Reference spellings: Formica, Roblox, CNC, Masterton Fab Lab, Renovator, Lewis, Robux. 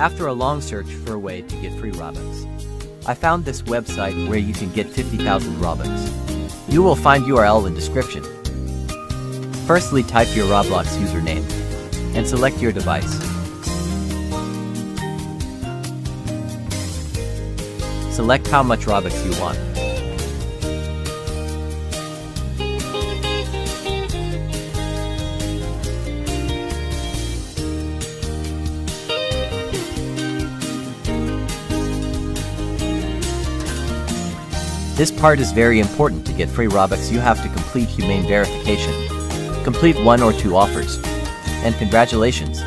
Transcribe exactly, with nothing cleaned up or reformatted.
After a long search for a way to get free Robux, I found this website where you can get fifty thousand Robux. You will find U R L in description. Firstly, type your Roblox username and select your device. Select how much Robux you want. This part is very important. To get free Robux, you have to complete humane verification. Complete one or two offers, and congratulations!